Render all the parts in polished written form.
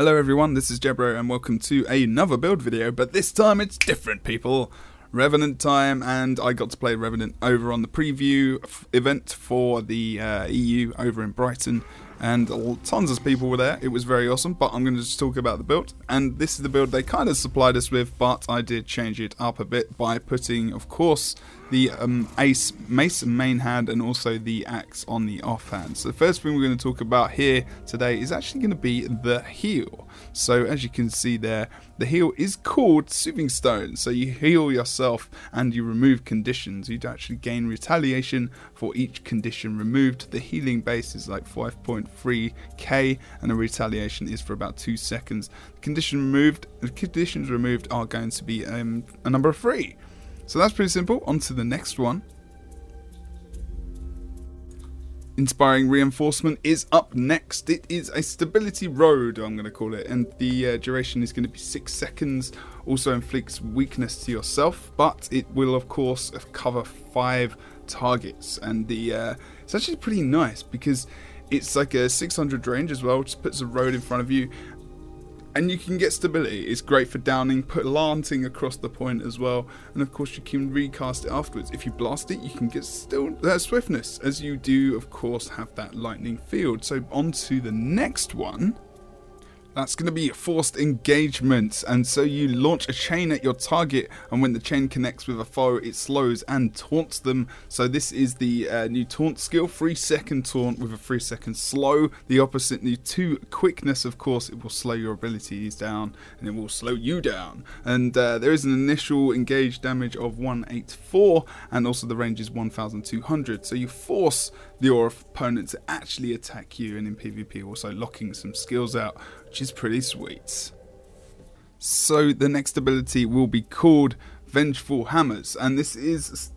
Hello everyone, this is Jebro and welcome to another build video, but this time it's different, people. Revenant time, and I got to play Revenant over on the preview event for the EU over in Brighton, and tons of people were there. It was very awesome, but I'm going to just talk about the build. And this is the build they kind of supplied us with, but I did change it up a bit by putting, of course, the mace main hand and also the axe on the off hand. So the first thing we're going to talk about here today is actually going to be the heal. So as you can see there, the heal is called Soothing Stone. So you heal yourself and you remove conditions. You'd actually gain retaliation for each condition removed. The healing base is like 5.3k and the retaliation is for about 2 seconds. The conditions removed are going to be a number of 3. So that's pretty simple. On to the next one. Inspiring Reinforcement is up next. It is a stability road, I'm going to call it, and the duration is going to be 6 seconds. Also inflicts weakness to yourself, but it will of course cover 5 targets, and the it's actually pretty nice because it's like a 600 range as well. Just puts a road in front of you, and you can get stability. It's great for downing, put lanting across the point as well, and of course you can recast it afterwards. If you blast it, you can get still that swiftness, as you do of course have that lightning field. So on to the next one. That's going to be Forced Engagement, and so you launch a chain at your target, and when the chain connects with a foe, it slows and taunts them. So this is the new taunt skill, 3-second taunt with a 3-second slow. The opposite, the 2 quickness, of course, it will slow your abilities down, and it will slow you down. And there is an initial engage damage of 184, and also the range is 1,200. So you force your opponent to actually attack you, and in PvP also locking some skills out, which is pretty sweet. So the next ability will be called Vengeful Hammers, and this is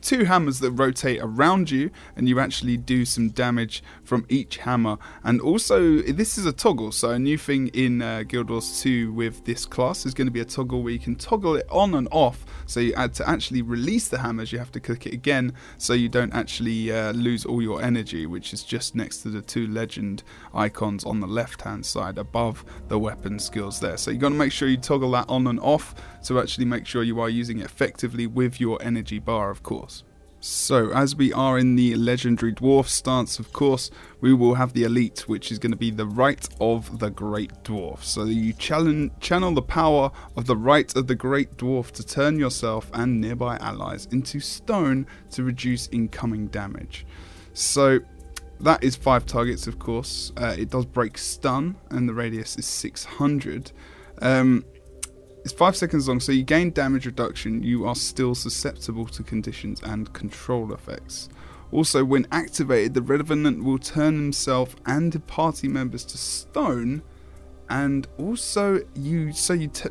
two hammers that rotate around you, and you actually do some damage from each hammer. And also this is a toggle, so a new thing in Guild Wars 2 with this class is going to be a toggle where you can toggle it on and off. So you had to actually release the hammers, you have to click it again, so you don't actually lose all your energy, which is just next to the 2 legend icons on the left hand side above the weapon skills there. So you got to make sure you toggle that on and off to actually make sure you are using it effectively with your energy bar, of course. So as we are in the legendary dwarf stance, of course, we will have the elite, which is going to be the Rite of the Great Dwarf. So you channel the power of the Rite of the Great Dwarf to turn yourself and nearby allies into stone to reduce incoming damage. So that is 5 targets, of course. It does break stun, and the radius is 600. It's 5 seconds long, so you gain damage reduction. You are still susceptible to conditions and control effects. Also, when activated, the Revenant will turn himself and party members to stone, and also you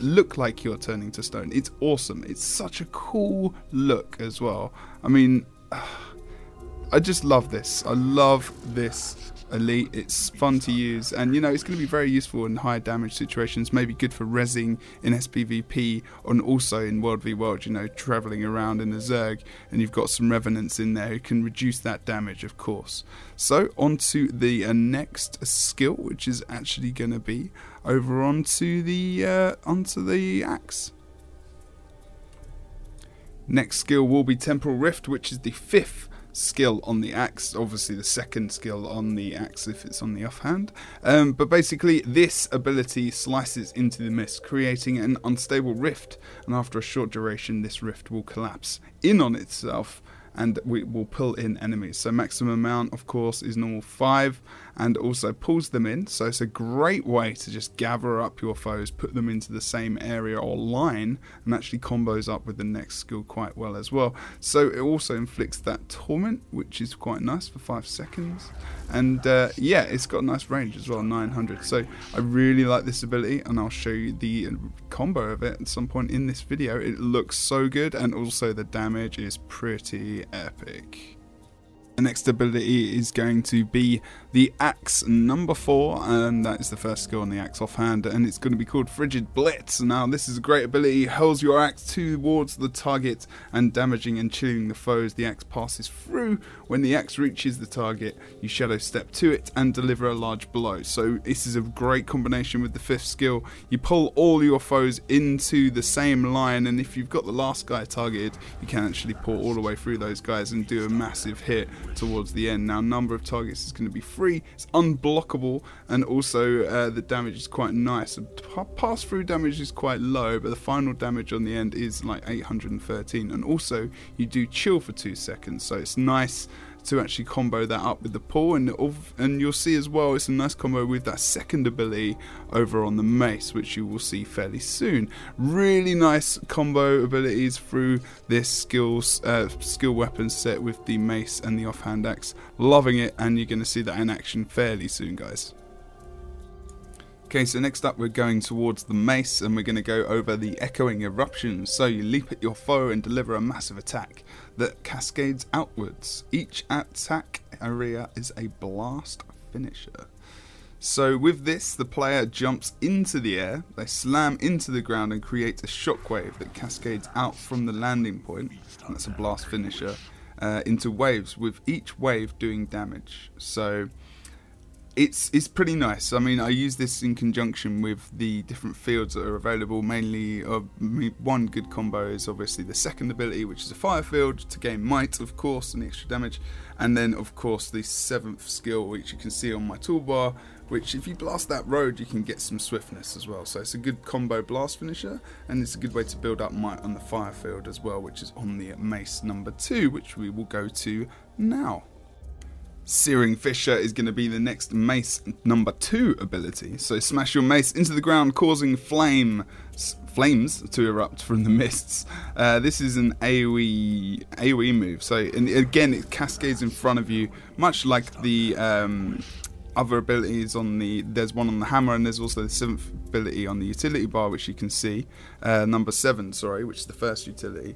look like you're turning to stone. It's awesome. It's such a cool look as well. I mean, I just love this. I love this elite. It's fun to use, and you know it's going to be very useful in high damage situations, maybe good for rezzing in SPVP, and also in World v World, you know, traveling around in the Zerg, and you've got some Revenants in there who can reduce that damage, of course. So on to the next skill, which is actually going to be over onto the axe. Next skill will be Temporal Rift, which is the 5th skill on the axe, obviously the 2nd skill on the axe if it's on the offhand. But basically this ability slices into the mist, creating an unstable rift, and after a short duration this rift will collapse in on itself and we will pull in enemies. So maximum amount of course is normal 5, and also pulls them in, so it's a great way to just gather up your foes, put them into the same area or line, and actually combos up with the next skill quite well as well. So it also inflicts that torment, which is quite nice for 5 seconds, and yeah, it's got a nice range as well, 900. So I really like this ability, and I'll show you the combo of it at some point in this video. It looks so good, and also the damage is pretty epic. The next ability is going to be the axe number 4, and that is the first skill on the axe offhand, and it's going to be called Frigid Blitz. Now this is a great ability, hurls your axe towards the target and damaging and chilling the foes the axe passes through. When the axe reaches the target, you shadow step to it and deliver a large blow. So this is a great combination with the 5th skill. You pull all your foes into the same line, and if you've got the last guy targeted, you can actually pull all the way through those guys and do a massive hit towards the end. Now number of targets is going to be 3, it's unblockable, and also the damage is quite nice. Pass through damage is quite low, but the final damage on the end is like 813, and also you do chill for 2 seconds, so it's nice to actually combo that up with the pull, and you'll see as well it's a nice combo with that 2nd ability over on the mace, which you will see fairly soon. Really nice combo abilities through this skill weapon set with the mace and the offhand axe. Loving it, and you're going to see that in action fairly soon, guys. Okay, so next up we're going towards the mace, and we're going to go over the Echoing Eruptions. So you leap at your foe and deliver a massive attack that cascades outwards. Each attack area is a blast finisher. So with this, the player jumps into the air, they slam into the ground and create a shockwave that cascades out from the landing point, and that's a blast finisher, into waves, with each wave doing damage. So It's pretty nice. I mean, I use this in conjunction with the different fields that are available. Mainly, one good combo is obviously the 2nd ability, which is a fire field, to gain might, of course, and extra damage. And then, of course, the 7th skill, which you can see on my toolbar, which if you blast that road, you can get some swiftness as well. So it's a good combo blast finisher, and it's a good way to build up might on the fire field as well, which is on the mace number 2, which we will go to now. Searing Fissure is going to be the next mace number 2 ability. So smash your mace into the ground, causing flames to erupt from the mists. This is an AoE move. So, and again, it cascades in front of you, much like the other abilities on the. There's one on the hammer, and there's also the 7th ability on the utility bar, which you can see, number 7, sorry, which is the first utility.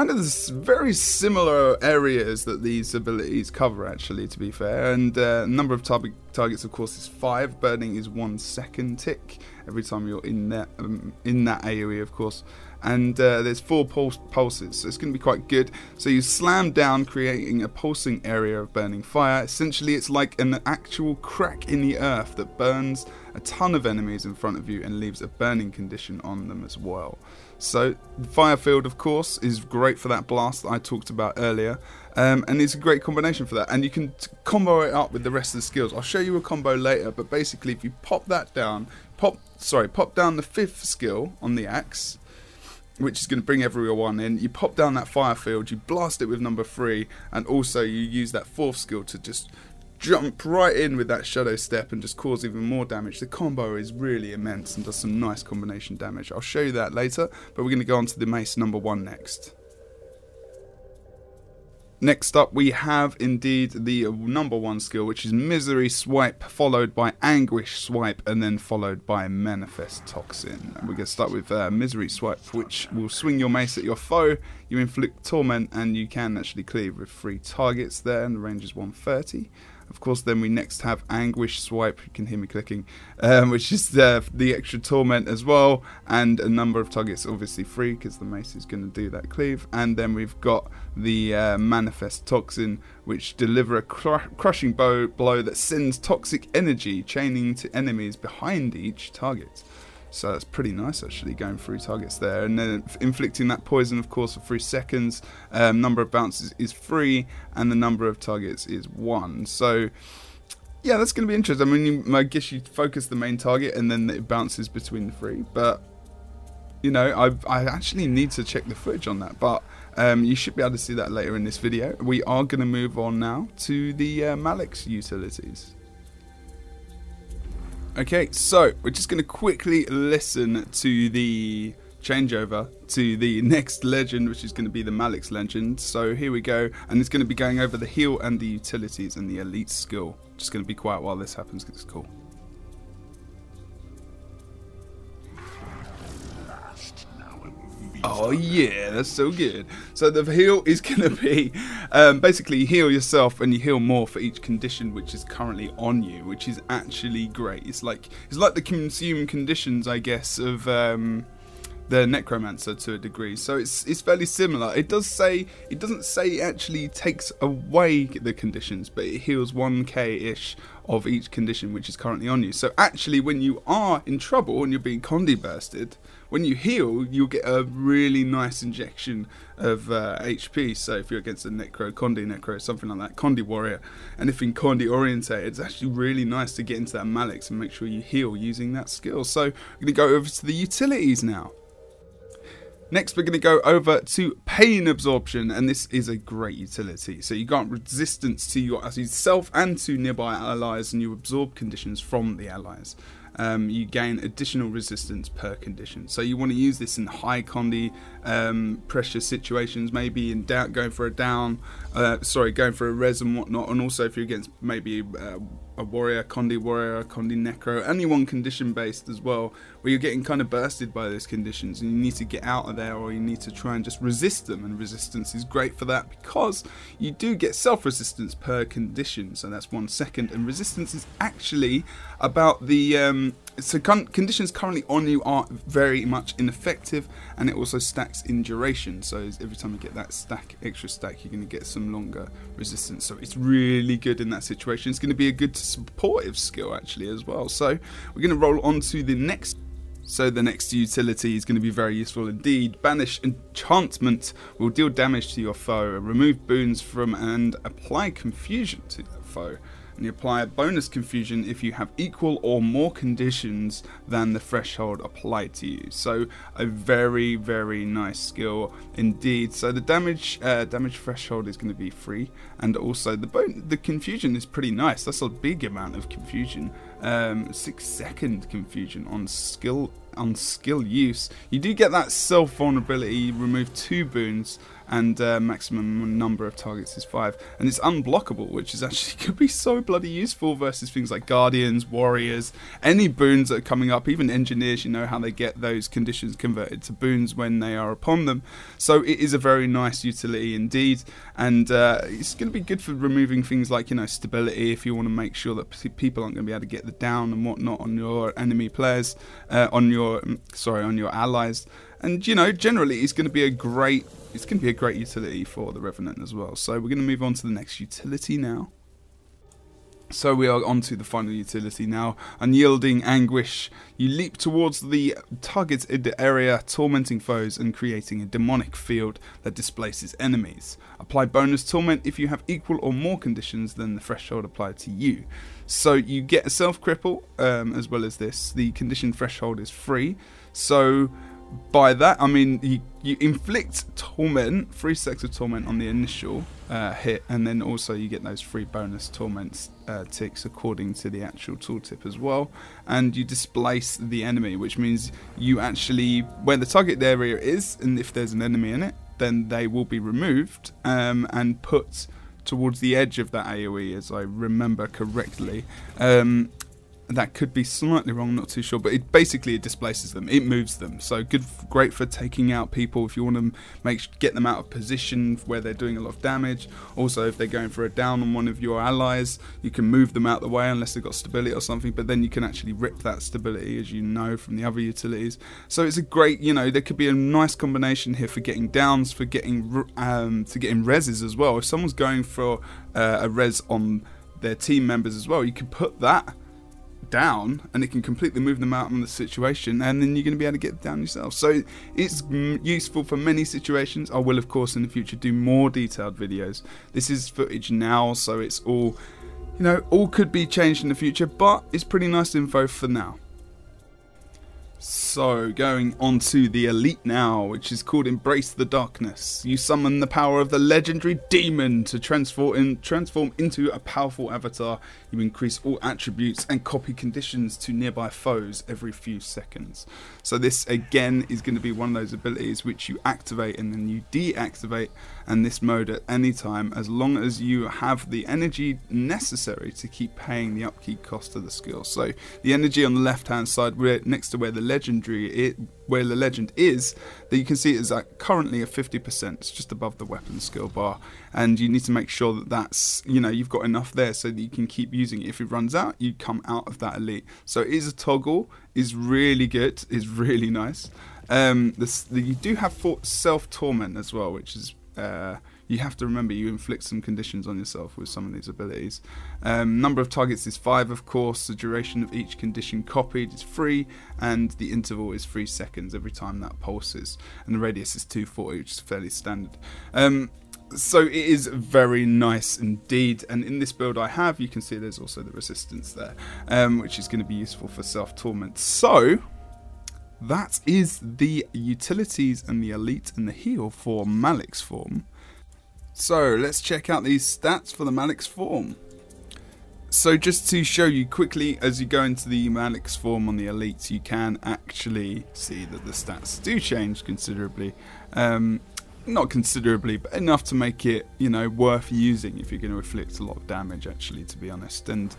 Kind of very similar areas that these abilities cover, actually, to be fair. And number of targets, of course, is 5. Burning is 1 second tick every time you're in that AoE, of course. And there's 4 pulses, so it's going to be quite good. So you slam down, creating a pulsing area of burning fire. Essentially, it's like an actual crack in the earth that burns a ton of enemies in front of you and leaves a burning condition on them as well. So the fire field, of course, is great for that blast that I talked about earlier, and it's a great combination for that, and you can combo it up with the rest of the skills. I'll show you a combo later, but basically if you pop that down, pop down the 5th skill on the axe, which is going to bring everyone in. You pop down that fire field, you blast it with number 3, and also you use that 4th skill to just jump right in with that shadow step and just cause even more damage. The combo is really immense and does some nice combination damage. I'll show you that later, but we're going to go on to the mace number 1 next. Next up we have indeed the number 1 skill, which is Misery Swipe, followed by Anguish Swipe, and then followed by Manifest Toxin. And we're going to start with Misery Swipe, which will swing your mace at your foe. You inflict torment, and you can actually cleave with 3 targets there, and the range is 130. Of course, then we next have Anguish Swipe, you can hear me clicking, which is the extra torment as well, and a number of targets, obviously 3, because the mace is going to do that cleave. And then we've got the Manifest Toxin, which deliver a crushing blow that sends toxic energy chaining to enemies behind each target. So that's pretty nice, actually, going through targets there. And then inflicting that poison, of course, for 3 seconds. Number of bounces is 3, and the number of targets is 1. So, yeah, that's going to be interesting. I mean, I guess you focus the main target, and then it bounces between the 3. But, you know, I actually need to check the footage on that. But you should be able to see that later in this video. We are going to move on now to the Mallyx utilities. Okay, so we're just going to quickly listen to the changeover to the next legend, which is going to be the Mallyx legend. So here we go, and it's going to be going over the heal and the utilities and the elite skill. Just going to be quiet while this happens because it's cool. Oh yeah, that's so good. So the heal is going to be Basically, you heal yourself and you heal more for each condition which is currently on you, which is actually great. It's like the consume conditions, I guess, of the Necromancer to a degree. So it's fairly similar. It doesn't say it actually takes away the conditions, but it heals 1k ish of each condition which is currently on you. So actually, when you are in trouble and you're being Condi bursted, when you heal, you'll get a really nice injection of HP. So if you're against a Condi Necro, something like that, Condi Warrior, anything Condi orientated, it's actually really nice to get into that Mallyx and make sure you heal using that skill. So I'm going to go over to the utilities now. Next, we're going to go over to Pain Absorption, and this is a great utility. So you grant resistance to yourself and to nearby allies, and you absorb conditions from the allies. You gain additional resistance per condition. So you want to use this in high Condi pressure situations, maybe in doubt, going for a down, going for a res and whatnot, and also if you're against maybe a Condi Warrior, Condi Necro, only one condition based as well, where you're getting kind of bursted by those conditions and you need to get out of there, or you need to try and just resist them. And resistance is great for that because you do get self-resistance per condition, so that's 1 second. And resistance is actually about the... So conditions currently on you are very much ineffective, and it also stacks in duration. So every time you get that extra stack, you're going to get some longer resistance. So it's really good in that situation. It's going to be a good supportive skill actually as well. So we're going to roll on to the next. So the next utility is going to be very useful indeed. Banish Enchantment will deal damage to your foe, remove boons from, and apply confusion to that foe. And you apply a bonus confusion if you have equal or more conditions than the threshold applied to you. So a very, very nice skill indeed. So the damage threshold is going to be 3, and also the confusion is pretty nice. That's a big amount of confusion. 6-second confusion on skill use. You do get that self vulnerability. You remove 2 boons, and maximum number of targets is 5, and it's unblockable, which is actually could be so bloody useful versus things like guardians, warriors, any boons that are coming up, even engineers. You know how they get those conditions converted to boons when they are upon them. So it is a very nice utility indeed, and it's going to be good for removing things like, you know, stability, if you want to make sure that people aren't going to be able to get the down and whatnot on your enemy players, on your allies. And, you know, generally it's going to be a great utility for the Revenant as well. So we're going to move on to the next utility now. So we are on to the final utility now, Unyielding Anguish. You leap towards the targeted area, tormenting foes and creating a demonic field that displaces enemies. Apply bonus torment if you have equal or more conditions than the threshold applied to you. So you get a self-cripple as well as this. The condition threshold is 3. So... by that, I mean you inflict torment, 3 stacks of torment on the initial hit, and then also you get those 3 bonus torment ticks according to the actual tooltip as well. And you displace the enemy, which means you actually, where the target area is, and if there's an enemy in it, then they will be removed and put towards the edge of that AoE, as I remember correctly. That could be slightly wrong, not too sure, but it basically displaces them, it moves them. So great for taking out people if you want to get them out of position where they're doing a lot of damage. Also, if they're going for a down on one of your allies, you can move them out of the way unless they've got stability or something, but then you can actually rip that stability, as you know, from the other utilities. So it's a great, you know, there could be a nice combination here for getting downs, for getting to getting reses as well. If someone's going for a res on their team members as well, you can put that down and it can completely move them out on the situation, and then you're going to be able to get down yourself. So it's useful for many situations. I will, of course, in the future do more detailed videos. This is footage now, so it's all, you know, all could be changed in the future, but it's pretty nice info for now. So, going on to the elite now, which is called Embrace the Darkness. You summon the power of the legendary demon to transform into a powerful avatar. You increase all attributes and copy conditions to nearby foes every few seconds. So this, again, is going to be one of those abilities which you activate and then you deactivate, and this mode at any time, as long as you have the energy necessary to keep paying the upkeep cost of the skill. So the energy on the left-hand side, next to where the legendary, where the legend is, that you can see it is like currently a 50%. It's just above the weapon skill bar, and you need to make sure that that's, you know, you've got enough there so that you can keep using it. If it runs out, you come out of that elite. So it is a toggle. Is really good. Is really nice. You do have self-torment as well, which is you have to remember you inflict some conditions on yourself with some of these abilities. Number of targets is 5, of course. The duration of each condition copied is 3, and the interval is 3 seconds every time that pulses. And the radius is 240, which is fairly standard. So it is very nice indeed, and in this build I have, you can see there's also the resistance there, which is going to be useful for self-torment. So that is the utilities and the elite and the heal for Mallyx form. So let's check out these stats for the Mallyx form. So just to show you quickly, as you go into the Mallyx form on the elites, you can actually see that the stats do change considerably. Not considerably, but enough to make it, you know, worth using if you're going to inflict a lot of damage, actually, to be honest. And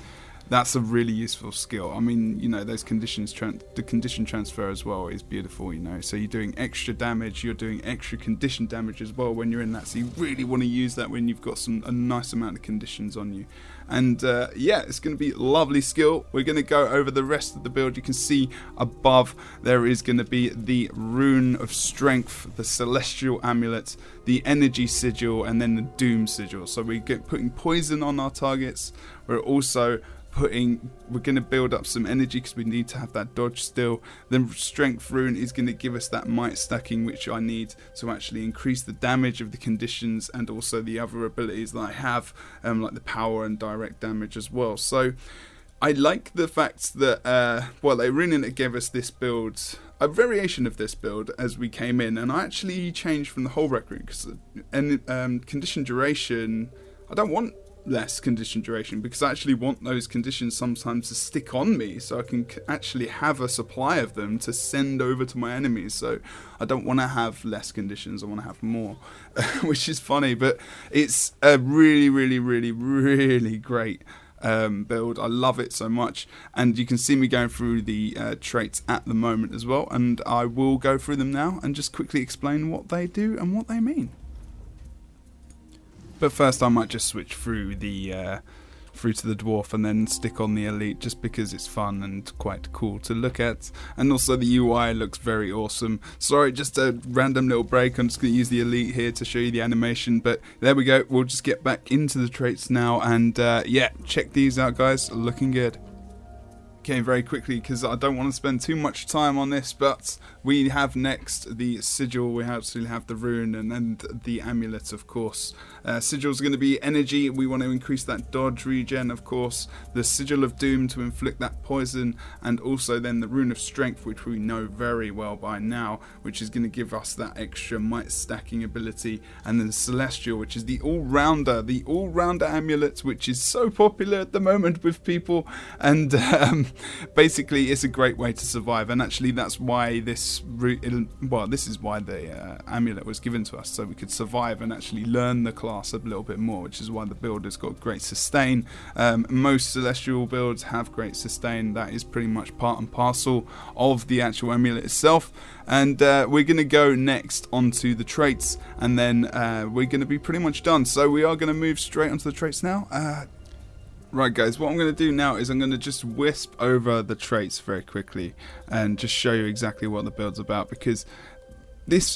that's a really useful skill. I mean, you know, those conditions, the condition transfer as well is beautiful, you know. So you're doing extra damage, you're doing extra condition damage as well when you're in that. So you really want to use that when you've got a nice amount of conditions on you. And yeah, it's going to be a lovely skill. We're going to go over the rest of the build. You can see above there is going to be the Rune of Strength, the Celestial Amulet, the Energy Sigil, and then the Doom Sigil. So we get putting poison on our targets. We're also we're going to build up some energy because we need to have that dodge still. Then Strength Rune is going to give us that might stacking, which I need to actually increase the damage of the conditions and also the other abilities that I have, like the power and direct damage as well. So I like the fact that, well, ArenaNet gave us this build, a variation of this build as we came in, and I actually changed from the whole record because condition duration, I don't want less condition duration because I actually want those conditions sometimes to stick on me so I can actually have a supply of them to send over to my enemies. So I don't want to have less conditions, I want to have more, which is funny, but it's a really, really, really, really great build. I love it so much, and you can see me going through the traits at the moment as well, and I will go through them now and just quickly explain what they do and what they mean. But first I might just switch through the through to the dwarf and then stick on the elite just because it's fun and quite cool to look at, and also the UI looks very awesome. Sorry, just a random little break, I'm just going to use the elite here to show you the animation, but there we go, we'll just get back into the traits now, and yeah, check these out guys, looking good. Okay, very quickly because I don't want to spend too much time on this, but we have next the sigil, we absolutely have the rune, and then the amulet of course. Sigil is going to be energy, we want to increase that dodge regen of course, the sigil of doom to inflict that poison, and also then the rune of strength, which we know very well by now, which is going to give us that extra might stacking ability, and then celestial, which is the all-rounder amulet, which is so popular at the moment with people, and basically it's a great way to survive, and actually that's why this this is why the amulet was given to us, so we could survive and actually learn the class a little bit more, which is why the build has got great sustain. Most celestial builds have great sustain, that is pretty much part and parcel of the actual amulet itself. And we're going to go next onto the traits, and then we're going to be pretty much done, so we are going to move straight onto the traits now. Right guys, what I'm going to do now is I'm going to just wisp over the traits very quickly and just show you exactly what the build's about, because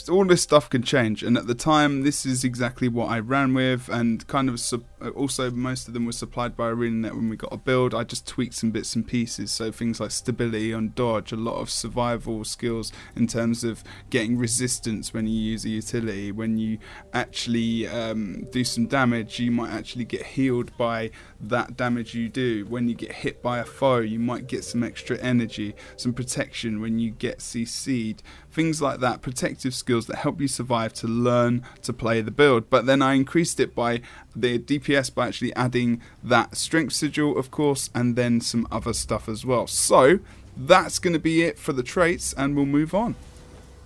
all this stuff can change, and at the time this is exactly what I ran with, and kind of also most of them were supplied by ArenaNet when we got a build. I just tweaked some bits and pieces, so things like stability on dodge, a lot of survival skills in terms of getting resistance when you use a utility, when you actually do some damage you might actually get healed by that damage you do, when you get hit by a foe you might get some extra energy, some protection when you get CC'd, things like that, protective skills that help you survive to learn to play the build. But then I increased it by the DPS by actually adding that strength sigil of course, and then some other stuff as well. So that's going to be it for the traits, and we'll move on.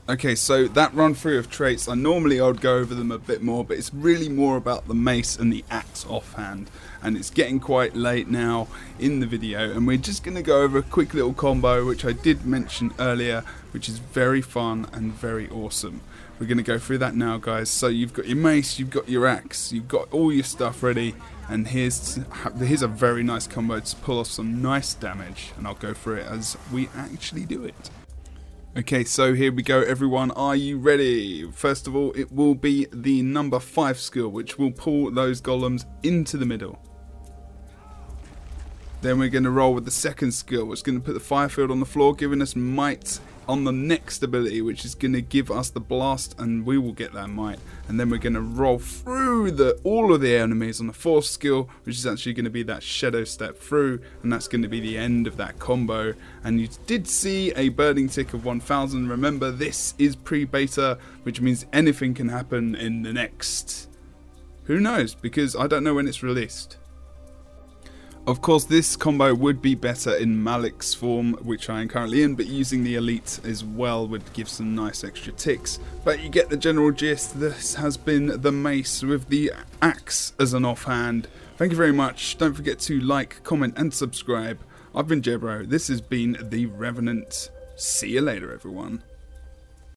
Okay, so that run through of traits, normally I would go over them a bit more, but it's really more about the mace and the axe offhand, and it's getting quite late now in the video, and we're just going to go over a quick little combo which I did mention earlier, which is very fun and very awesome. We're going to go through that now, guys. So you've got your mace, you've got your axe, you've got all your stuff ready, and here's a very nice combo to pull off some nice damage, and I'll go through it as we actually do it. Okay, so here we go everyone, are you ready? First of all, it will be the number 5 skill, which will pull those golems into the middle. Then we're going to roll with the second skill, which is going to put the firefield on the floor, giving us might on the next ability, which is going to give us the blast, and we will get that might. And then we're going to roll through all of the enemies on the 4th skill, which is actually going to be that shadow step through, and that's going to be the end of that combo. And you did see a burning tick of 1000. Remember, this is pre-beta, which means anything can happen in the next, who knows, because I don't know when it's released. Of course, this combo would be better in Mallyx form, which I am currently in, but using the elite as well would give some nice extra ticks. But you get the general gist. This has been the mace with the axe as an offhand. Thank you very much. Don't forget to like, comment and subscribe. I've been Jebro. This has been the Revenant. See you later, everyone.